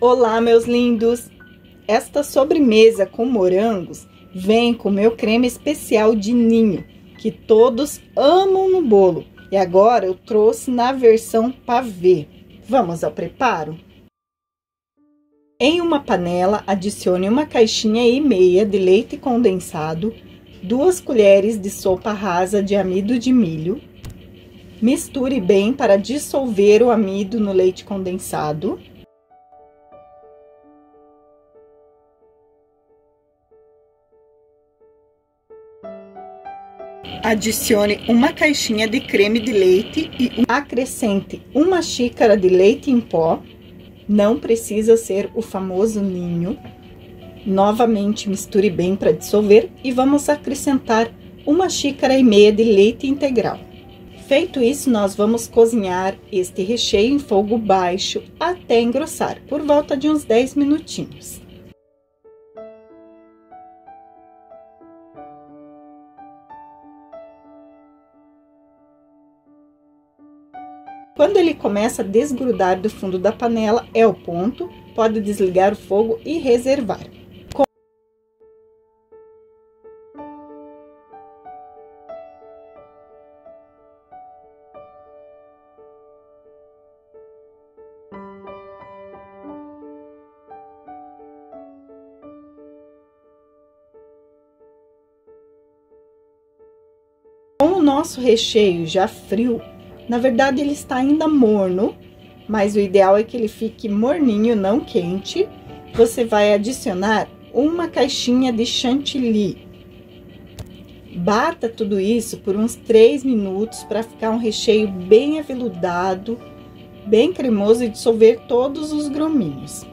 Olá, meus lindos! Esta sobremesa com morangos vem com meu creme especial de ninho, que todos amam no bolo. E agora eu trouxe na versão pavê. Vamos ao preparo? Em uma panela, adicione uma caixinha e meia de leite condensado, 2 colheres de sopa rasa de amido de milho. Misture bem para dissolver o amido no leite condensado. Adicione uma caixinha de creme de leite e acrescente uma xícara de leite em pó. Não precisa ser o famoso ninho. Novamente misture bem para dissolver e vamos acrescentar uma xícara e meia de leite integral. Feito isso, nós vamos cozinhar este recheio em fogo baixo até engrossar, por volta de uns 10 minutinhos. Quando ele começa a desgrudar do fundo da panela, é o ponto. Pode desligar o fogo e reservar. Com o nosso recheio já frio, na verdade, ele está ainda morno, mas o ideal é que ele fique morninho, não quente. Você vai adicionar uma caixinha de chantilly. Bata tudo isso por uns 3 minutos para ficar um recheio bem aveludado, bem cremoso e dissolver todos os gruminhos.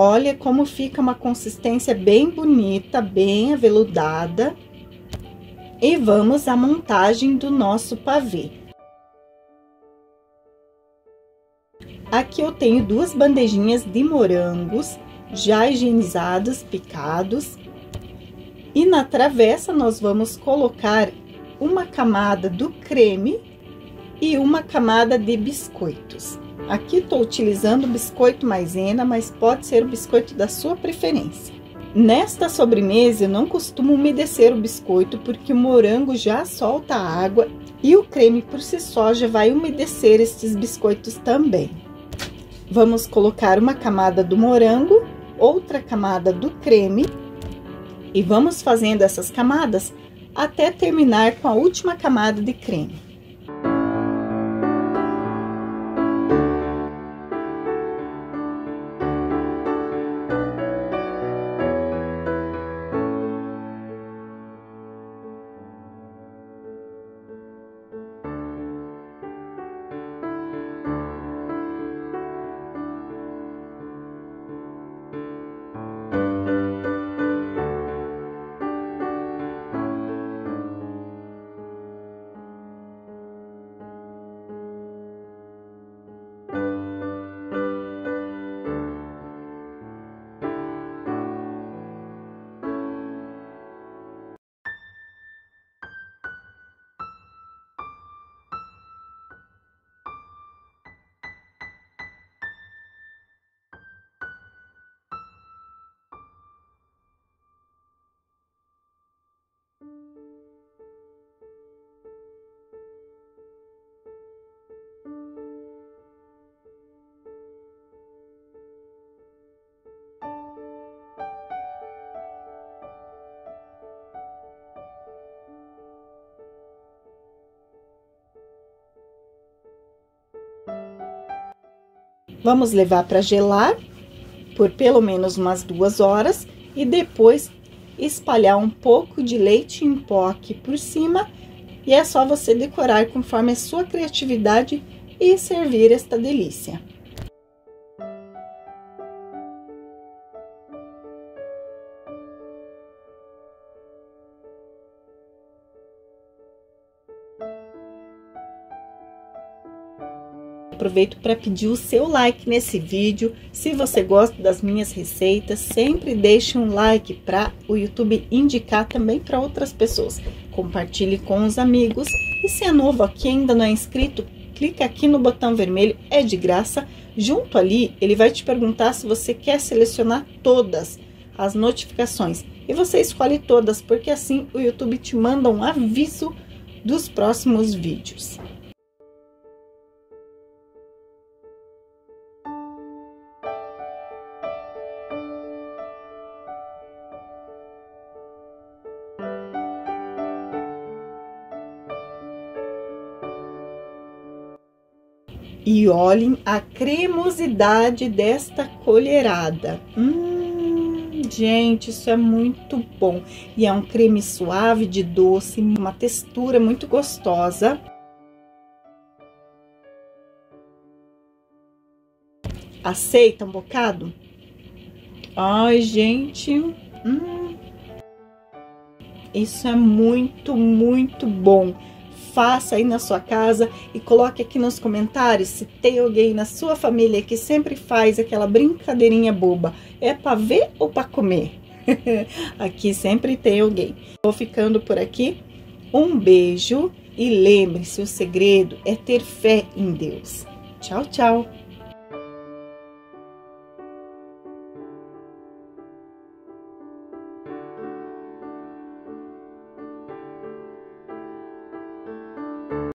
Olha como fica uma consistência bem bonita, bem aveludada. E vamos à montagem do nosso pavê. Aqui eu tenho 2 bandejinhas de morangos, já higienizados, picados. E na travessa nós vamos colocar uma camada do creme e uma camada de biscoitos. Aqui estou utilizando o biscoito maisena, mas pode ser o biscoito da sua preferência. Nesta sobremesa eu não costumo umedecer o biscoito porque o morango já solta a água e o creme por si só já vai umedecer estes biscoitos também. Vamos colocar uma camada do morango, outra camada do creme e vamos fazendo essas camadas até terminar com a última camada de creme. Vamos levar para gelar por pelo menos umas 2 horas e depois espalhar um pouco de leite em pó aqui por cima. E é só você decorar conforme a sua criatividade e servir esta delícia. Aproveito para pedir o seu like nesse vídeo. Se você gosta das minhas receitas, sempre deixe um like para o YouTube indicar também para outras pessoas. Compartilhe com os amigos. E se é novo aqui, ainda não é inscrito, clica aqui no botão vermelho, é de graça. Junto ali, ele vai te perguntar se você quer selecionar todas as notificações. E você escolhe todas, porque assim o YouTube te manda um aviso dos próximos vídeos. E olhem a cremosidade desta colherada. Gente, isso é muito bom. E é um creme suave de doce, uma textura muito gostosa. Aceita um bocado? Ai, gente. Isso é muito, muito bom. Faça aí na sua casa e coloque aqui nos comentários se tem alguém na sua família que sempre faz aquela brincadeirinha boba. É pra ver ou pra comer? Aqui sempre tem alguém. Vou ficando por aqui. Um beijo e lembre-se, o segredo é ter fé em Deus. Tchau, tchau!